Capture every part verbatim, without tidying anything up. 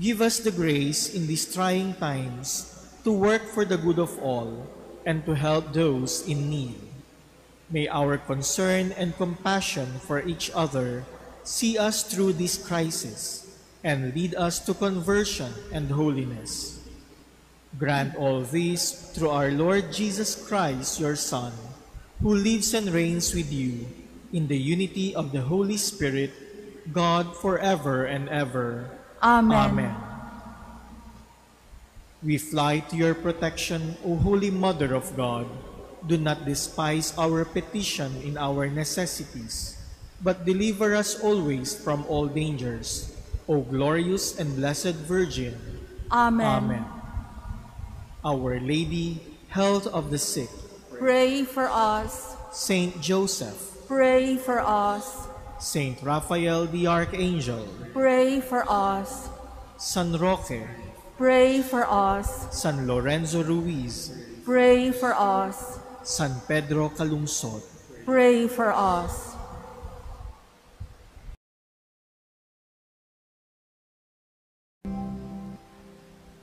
Give us the grace in these trying times to work for the good of all and to help those in need. May our concern and compassion for each other see us through this crisis and lead us to conversion and holiness. Grant all this through our Lord Jesus Christ, your Son, who lives and reigns with you in the unity of the Holy Spirit, God forever and ever. Amen. Amen. We fly to your protection, O Holy Mother of God. Do not despise our petition in our necessities, but deliver us always from all dangers, O glorious and blessed Virgin. Amen. Amen. Our Lady, health of the sick, pray for us. Saint Joseph, pray for us. Saint Raphael the Archangel, pray for us. San Roque, pray for us. San Lorenzo Ruiz, pray for us. San Pedro Calungsod, pray for us.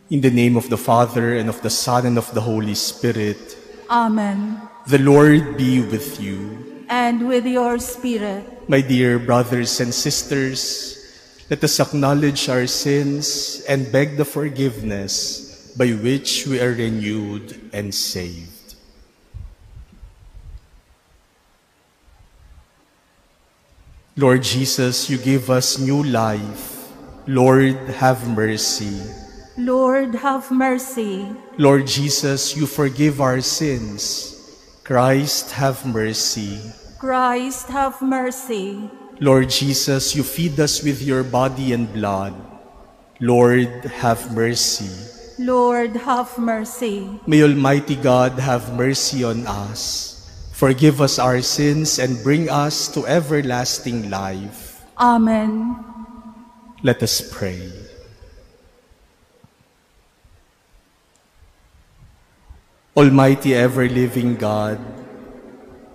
In the name of the Father, and of the Son, and of the Holy Spirit. Amen. The Lord be with you. And with your spirit. My dear brothers and sisters, let us acknowledge our sins and beg the forgiveness by which we are renewed and saved. Lord Jesus, you give us new life. Lord, have mercy. Lord, have mercy. Lord Jesus, you forgive our sins. Christ, have mercy. Christ, have mercy. Lord Jesus, you feed us with your body and blood. Lord, have mercy. Lord, have mercy. May Almighty God have mercy on us. Forgive us our sins and bring us to everlasting life. Amen. Let us pray. Almighty ever-living God,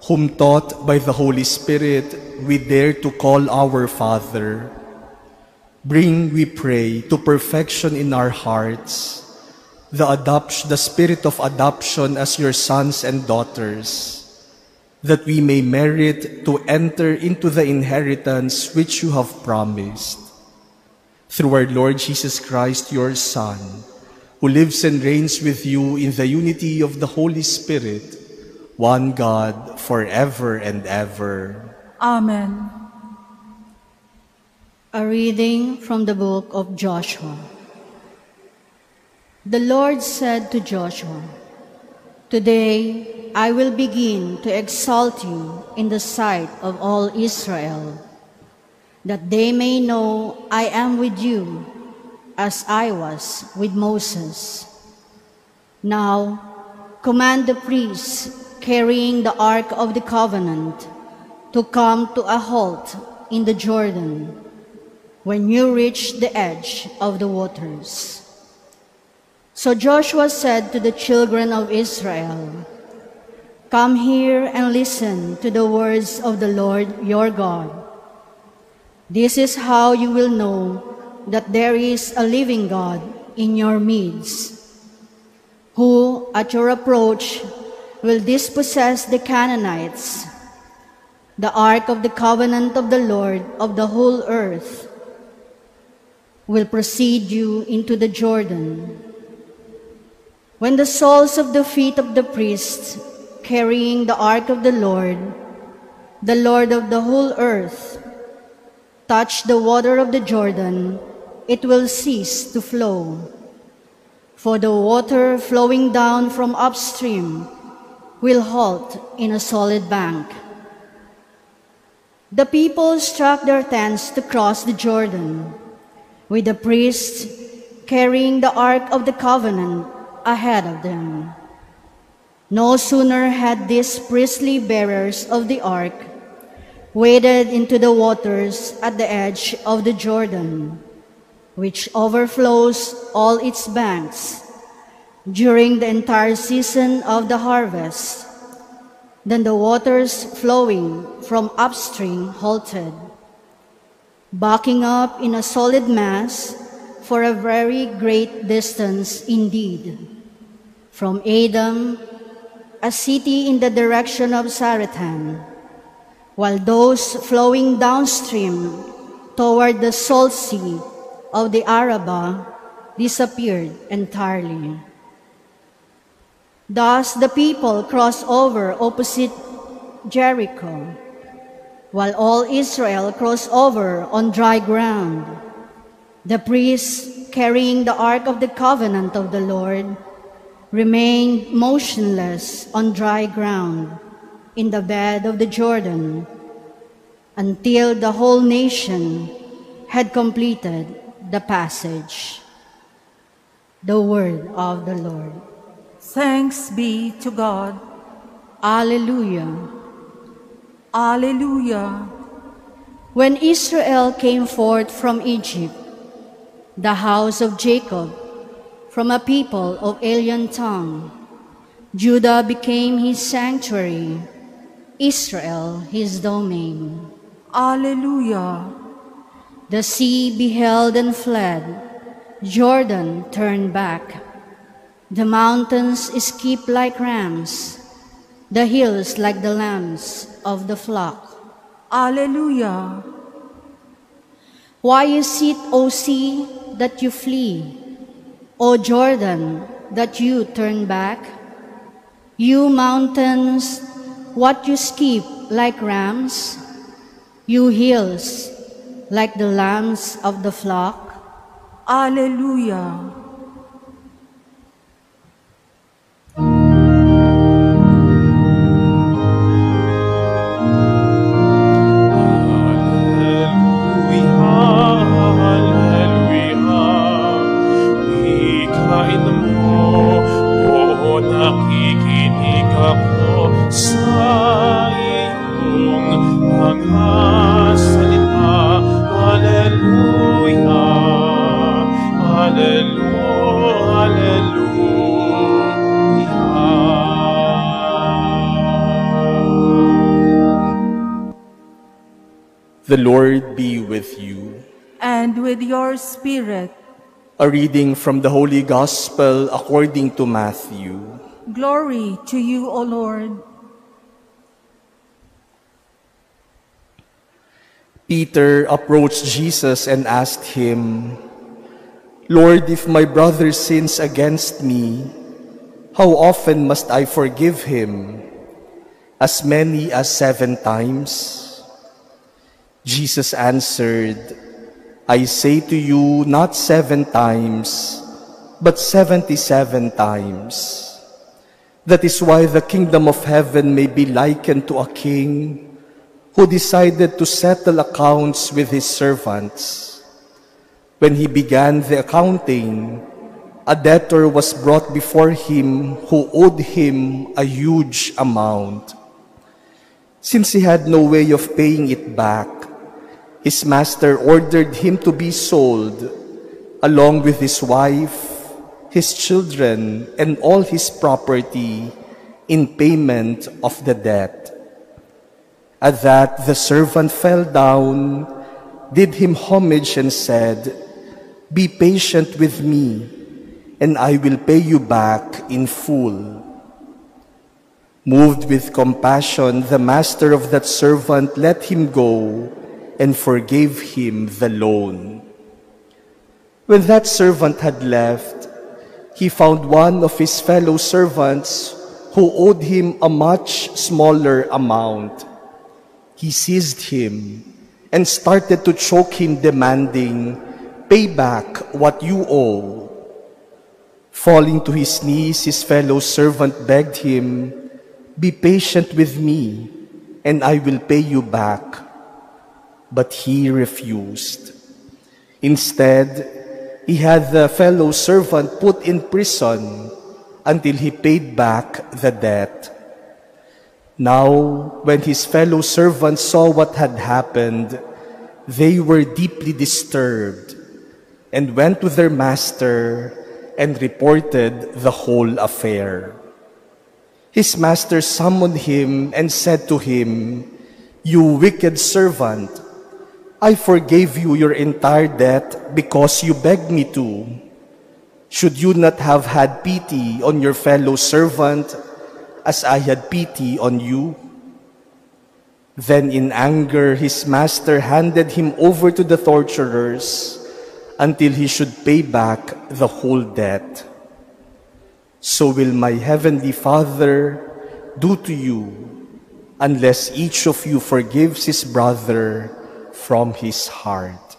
whom taught by the Holy Spirit we dare to call our Father, bring, we pray, to perfection in our hearts the adoption, the spirit of adoption as your sons and daughters, that we may merit to enter into the inheritance which you have promised. Through our Lord Jesus Christ, your Son, who lives and reigns with you in the unity of the Holy Spirit, one God, forever and ever. Amen. A reading from the book of Joshua. The Lord said to Joshua, "Today I will begin to exalt you in the sight of all Israel, that they may know I am with you, as I was with Moses. Now, command the priests carrying the Ark of the Covenant to come to a halt in the Jordan when you reach the edge of the waters. So Joshua said to the children of Israel, "Come here and listen to the words of the Lord your God. This is how you will know that there is a living God in your midst, who at your approach will dispossess the Canaanites, the ark of the covenant of the Lord of the whole earth will precede you into the Jordan. When the soles of the feet of the priests carrying the ark of the Lord, the Lord of the whole earth, touch the water of the Jordan, it will cease to flow. For the water flowing down from upstream will halt in a solid bank." The people struck their tents to cross the Jordan, with the priests carrying the Ark of the Covenant ahead of them. No sooner had these priestly bearers of the Ark waded into the waters at the edge of the Jordan, which overflows all its banks during the entire season of the harvest, then the waters flowing from upstream halted, backing up in a solid mass for a very great distance indeed, from Edom, a city in the direction of Zaratan, while those flowing downstream toward the Salt Sea of the Arabah disappeared entirely. Thus the people crossed over opposite Jericho, while all Israel crossed over on dry ground, the priests carrying the Ark of the Covenant of the Lord remained motionless on dry ground in the bed of the Jordan until the whole nation had completed the passage. The word of the Lord. Thanks be to God. Alleluia. Alleluia. When Israel came forth from Egypt, the house of Jacob, from a people of alien tongue, Judah became his sanctuary, Israel his domain. Alleluia. The sea beheld and fled, Jordan turned back. The mountains skipped like rams, the hills like the lambs of the flock. Alleluia. Why is it, O sea, that you flee? O Jordan, that you turn back? You mountains, what you skip like rams? You hills, like the lambs of the flock? Alleluia. The Lord be with you. And with your spirit. A reading from the Holy Gospel according to Matthew. Glory to you, O Lord. Peter approached Jesus and asked him, "Lord, if my brother sins against me, how often must I forgive him? As many as seven times?" Jesus answered, "I say to you, not seven times, but seventy-seven times. That is why the kingdom of heaven may be likened to a king who decided to settle accounts with his servants. When he began the accounting, a debtor was brought before him who owed him a huge amount. Since he had no way of paying it back, his master ordered him to be sold, along with his wife, his children and all his property in payment of the debt. At that the servant fell down, did him homage, and said, Be patient with me, and I will pay you back in full. Moved with compassion, the master of that servant let him go and forgave him the loan. When that servant had left, he found one of his fellow servants who owed him a much smaller amount. He seized him and started to choke him, demanding, Pay back what you owe. Falling to his knees, his fellow servant begged him, Be patient with me, and I will pay you back. But he refused. Instead, he had the fellow servant put in prison until he paid back the debt. Now, when his fellow servants saw what had happened, they were deeply disturbed and went to their master and reported the whole affair. His master summoned him and said to him, You wicked servant, I forgave you your entire debt because you begged me to. Should you not have had pity on your fellow servant as I had pity on you? Then in anger, his master handed him over to the torturers until he should pay back the whole debt. So will my heavenly Father do to you, unless each of you forgives his brother from his heart.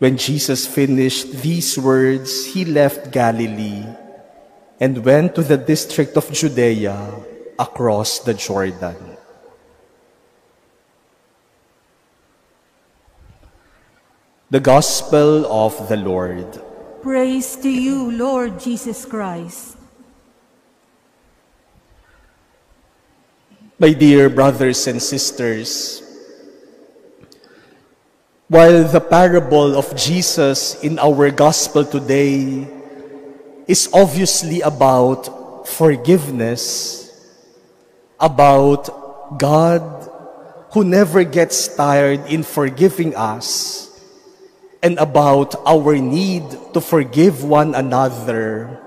When Jesus finished these words, he left Galilee and went to the district of Judea across the Jordan. The Gospel of the Lord. Praise to you, Lord Jesus Christ. My dear brothers and sisters, while the parable of Jesus in our gospel today is obviously about forgiveness, about God who never gets tired in forgiving us, and about our need to forgive one another,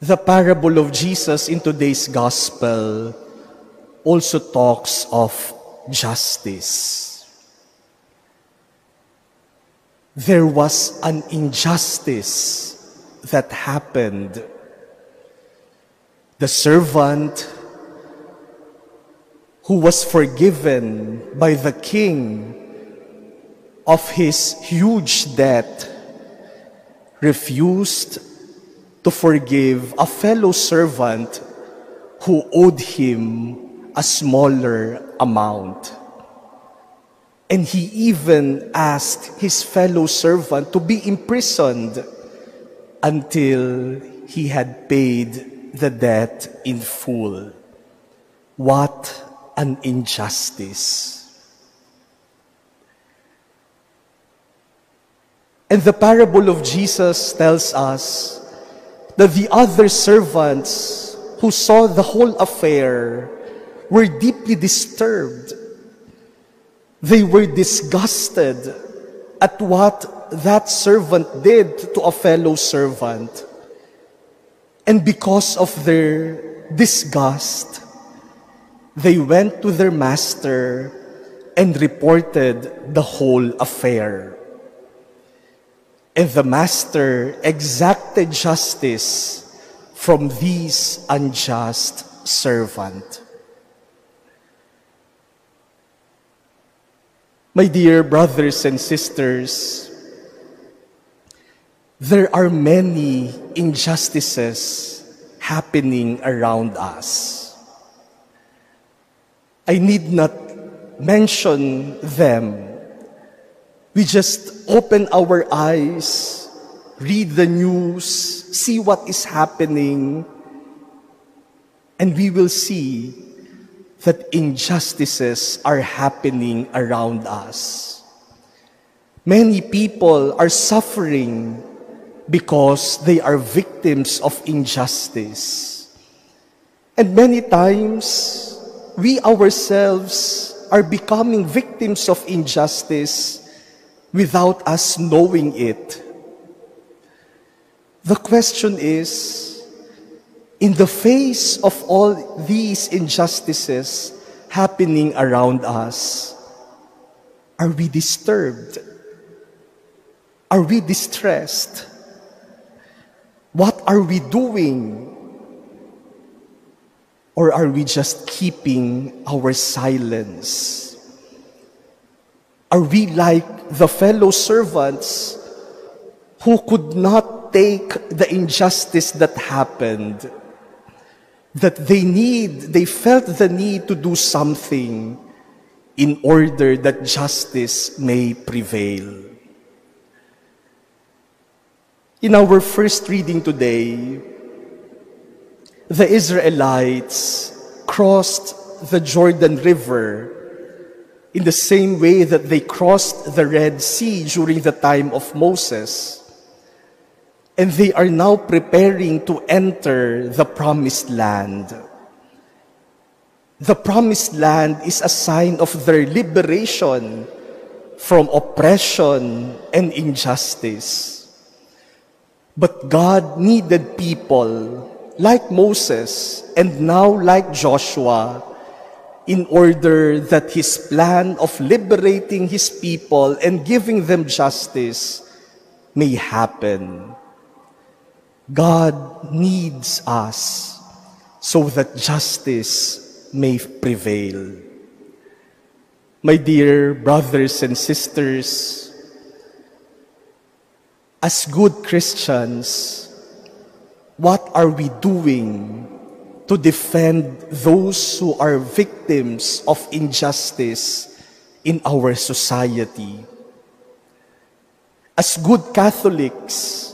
the parable of Jesus in today's gospel also talks of justice. There was an injustice that happened. The servant who was forgiven by the king of his huge debt refused to forgive a fellow servant who owed him a smaller amount. And he even asked his fellow servant to be imprisoned until he had paid the debt in full. What an injustice! And the parable of Jesus tells us that the other servants who saw the whole affair were deeply disturbed. They were disgusted at what that servant did to a fellow servant. And because of their disgust, they went to their master and reported the whole affair. And the master exacted justice from this unjust servant. My dear brothers and sisters, there are many injustices happening around us. I need not mention them. We just open our eyes, read the news, see what is happening, and we will see that injustices are happening around us. Many people are suffering because they are victims of injustice. And many times, we ourselves are becoming victims of injustice without us knowing it. The question is, in the face of all these injustices happening around us, are we disturbed? Are we distressed? What are we doing? Or are we just keeping our silence? Are we like the fellow servants who could not take the injustice that happened? That they need, they felt the need to do something in order that justice may prevail. In our first reading today, the Israelites crossed the Jordan River in the same way that they crossed the Red Sea during the time of Moses. And they are now preparing to enter the Promised Land. The Promised Land is a sign of their liberation from oppression and injustice. But God needed people like Moses and now like Joshua in order that his plan of liberating his people and giving them justice may happen. God needs us so that justice may prevail. My dear brothers and sisters, as good Christians, what are we doing to defend those who are victims of injustice in our society? As good Catholics,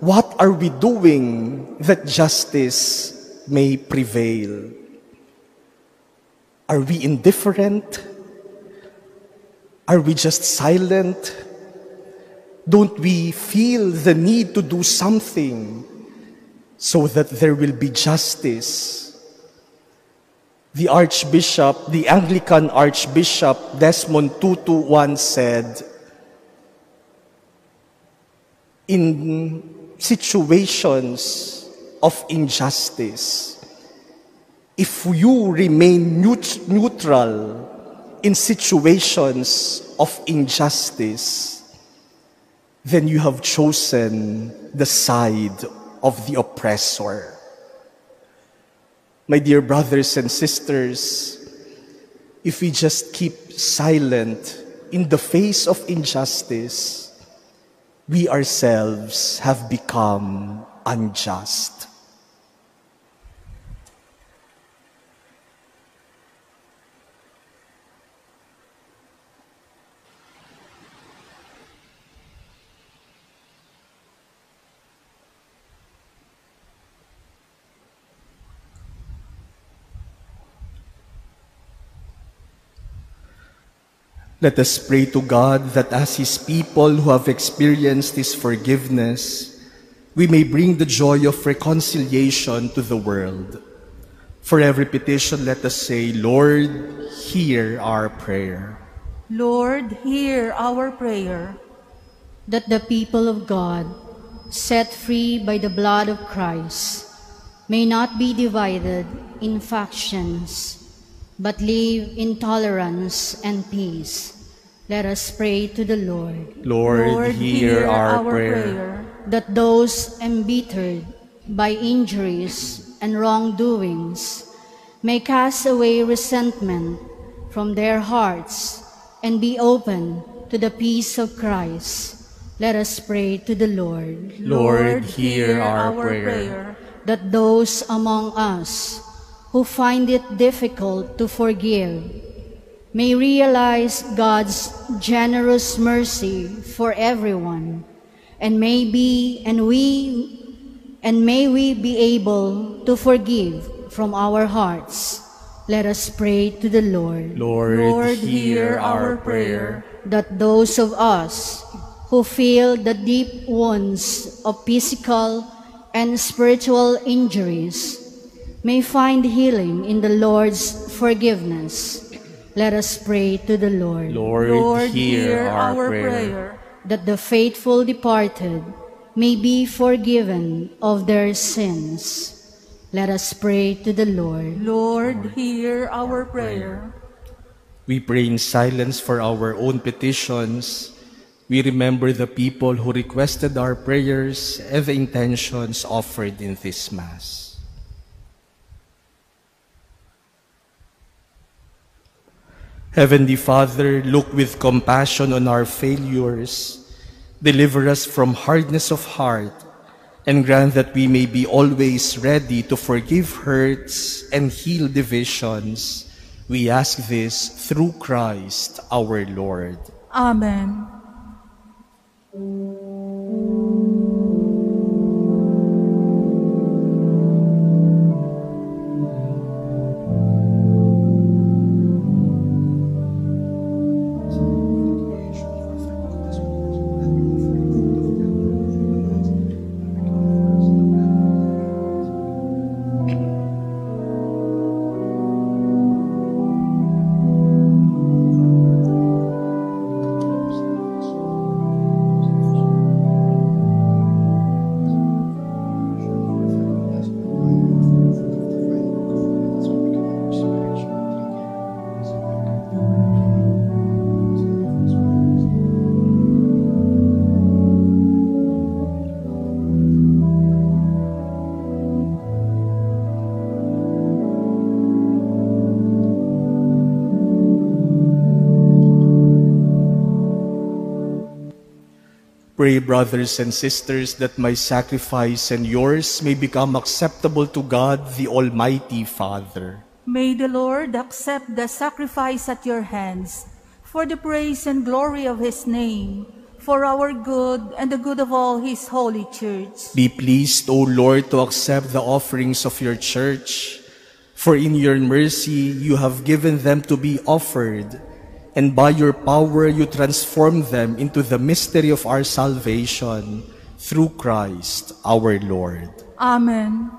what are we doing that justice may prevail? Are we indifferent? Are we just silent? Don't we feel the need to do something so that there will be justice? The Archbishop, the Anglican Archbishop Desmond Tutu once said, in situations of injustice, if you remain neut- neutral in situations of injustice, then you have chosen the side of the oppressor. My dear brothers and sisters, if we just keep silent in the face of injustice, we ourselves have become unjust. Let us pray to God that as His people who have experienced His forgiveness, we may bring the joy of reconciliation to the world. For every petition, let us say, Lord, hear our prayer. Lord, hear our prayer. That the people of God, set free by the blood of Christ, may not be divided in factions, but live in tolerance and peace. Let us pray to the Lord. Lord, Lord hear, hear our, our prayer. prayer. That those embittered by injuries and wrongdoings may cast away resentment from their hearts and be open to the peace of Christ. Let us pray to the Lord. Lord, Lord hear, hear our, our prayer. prayer. That those among us who find it difficult to forgive may realize God's generous mercy for everyone, and may be and we and may we be able to forgive from our hearts. Let us pray to the Lord. Lord, Lord hear, hear our prayer. That those of us who feel the deep wounds of physical and spiritual injuries may find healing in the Lord's forgiveness. Let us pray to the Lord. Lord, Lord hear, hear our prayer. prayer. That the faithful departed may be forgiven of their sins. Let us pray to the Lord. Lord, hear our prayer. We pray in silence for our own petitions. We remember the people who requested our prayers and the intentions offered in this Mass. Heavenly Father, look with compassion on our failures, deliver us from hardness of heart, and grant that we may be always ready to forgive hurts and heal divisions. We ask this through Christ our Lord. Amen. Pray, brothers and sisters, that my sacrifice and yours may become acceptable to God, the Almighty Father. May the Lord accept the sacrifice at your hands for the praise and glory of his name, for our good and the good of all his holy church. Be pleased, O Lord, to accept the offerings of your church, for in your mercy you have given them to be offered, and by your power you transform them into the mystery of our salvation, through Christ our Lord. Amen.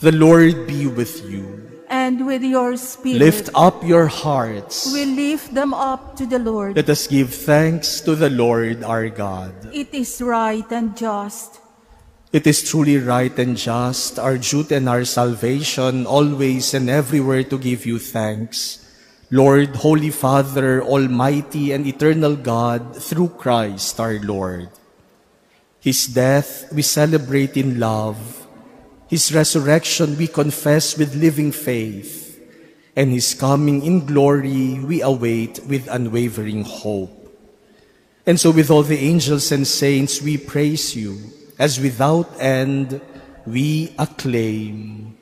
The Lord be with you. And with your spirit. Lift up your hearts. We lift them up to the Lord. Let us give thanks to the Lord our God. It is right and just. It is truly right and just, our duty and our salvation, always and everywhere to give you thanks, Lord, Holy Father, Almighty and Eternal God, through Christ our Lord. His death we celebrate in love, his resurrection we confess with living faith, and his coming in glory we await with unwavering hope. And so with all the angels and saints we praise you, as without end we acclaim,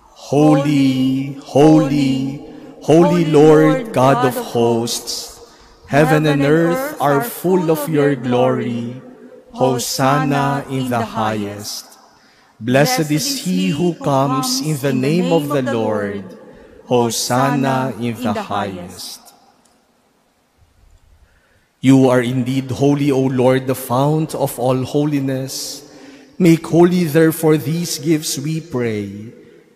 Holy, holy, holy, Holy Lord, God of hosts, heaven and earth are full of your glory. Hosanna in the highest. Blessed is he who comes in the name of the Lord. Hosanna in the highest. You are indeed holy, O Lord, the fount of all holiness. Make holy, therefore, these gifts, we pray,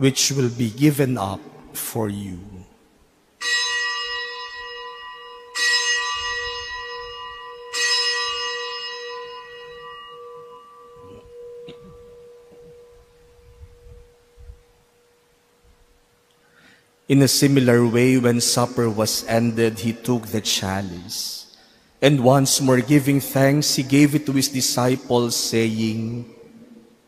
which will be given up for you. In a similar way, when supper was ended, he took the chalice, and once more giving thanks, he gave it to his disciples, saying,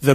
The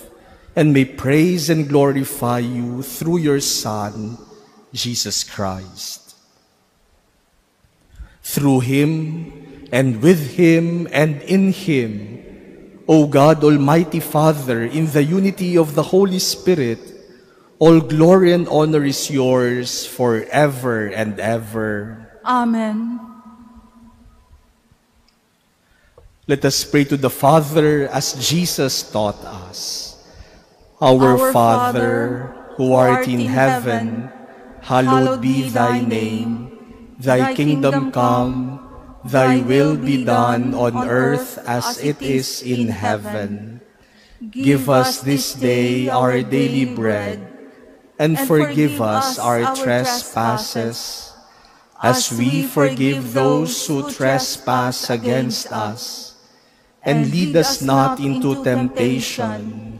and may praise and glorify you through your Son, Jesus Christ. Through him, and with him, and in him, O God, Almighty Father, in the unity of the Holy Spirit, all glory and honor is yours forever and ever. Amen. Let us pray to the Father as Jesus taught us. Our, Our Father, who art, art in heaven, heaven hallowed be thy name. Thy kingdom come, thy will be done on earth as it is in heaven. Give us this day our daily bread, and forgive us our trespasses, as we forgive those who trespass against us. And lead us not into temptation,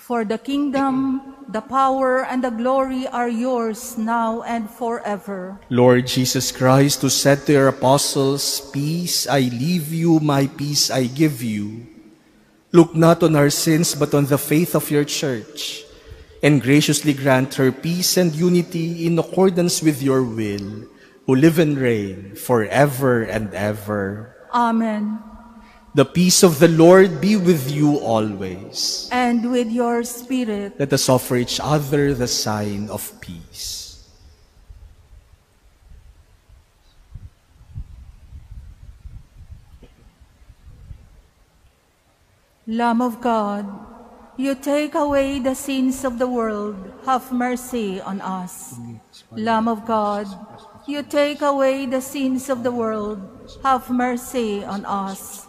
For the kingdom, the power, and the glory are yours now and forever. Lord Jesus Christ, who said to your apostles, "Peace I leave you, my peace I give you," look not on our sins but on the faith of your church, and graciously grant her peace and unity in accordance with your will, who live and reign forever and ever. Amen. The peace of the Lord be with you always. And with your spirit. Let us offer each other the sign of peace. Lamb of God, you take away the sins of the world, have mercy on us. Lamb of God, you take away the sins of the world, have mercy on us.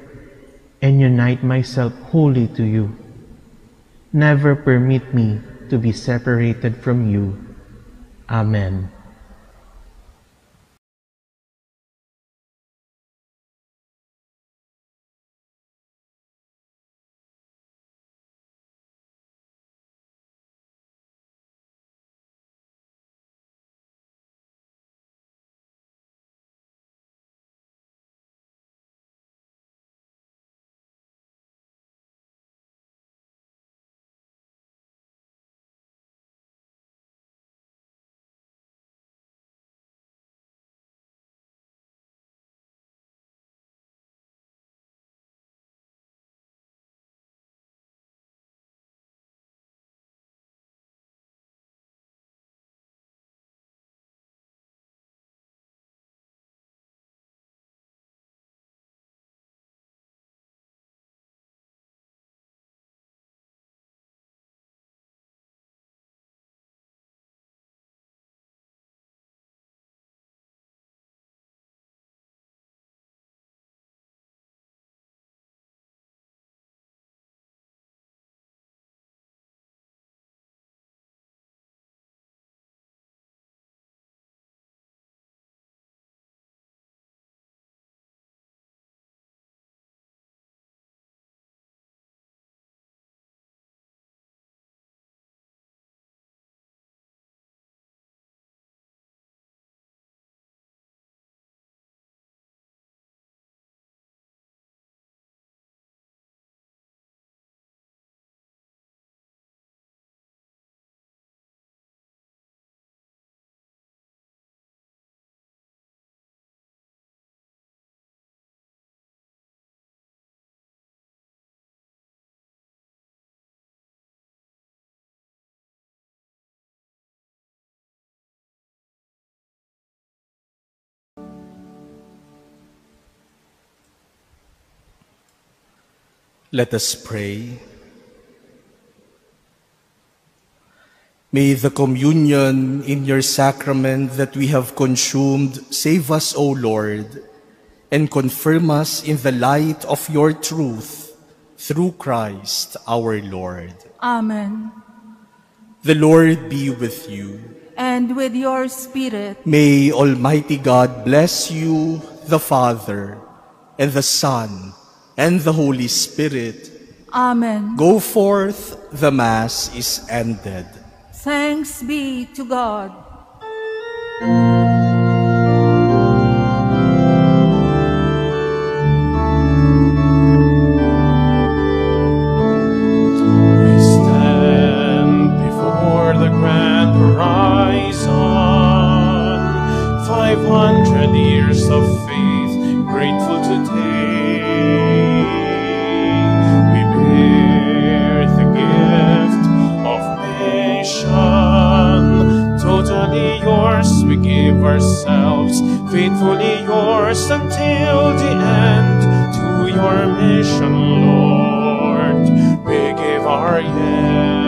and unite myself wholly to you. Never permit me to be separated from you. Amen. Let us pray. May the communion in your sacrament that we have consumed save us, O Lord, and confirm us in the light of your truth through Christ our Lord. Amen. The Lord be with you. And with your spirit. May Almighty God bless you, the Father, and the Son, and the Holy Spirit. Amen. Go forth, the Mass is ended. Thanks be to God. Faithfully yours until the end, to your mission, Lord, we give our yes.